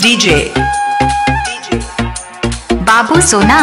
DJ BabuSona.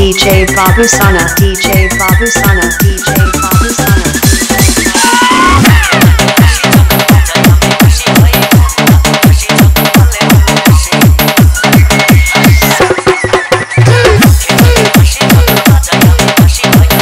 DJ BabuSona, DJ BabuSona, DJ BabuSona. DJ BabuSona.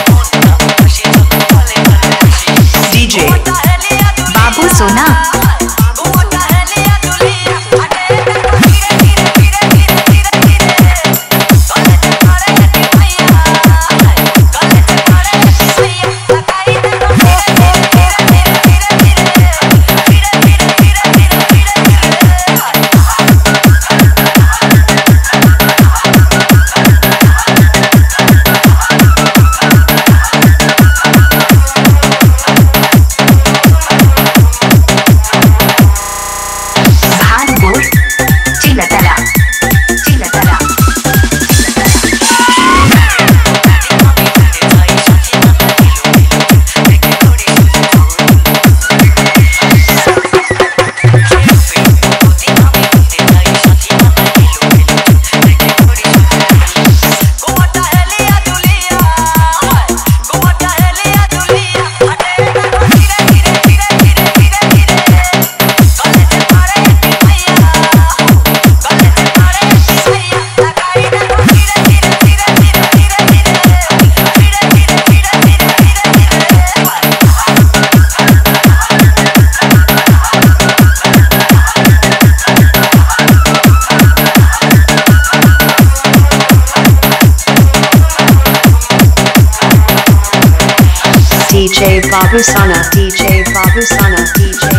DJ BabuSona, DJ BabuSona, DJ BabuSona.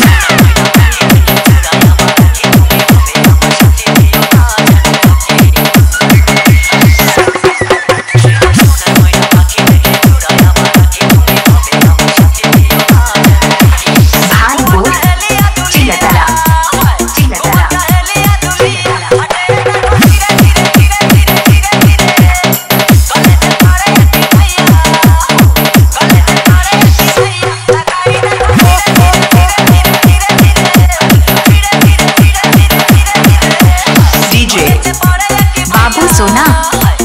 DJ BabuSona.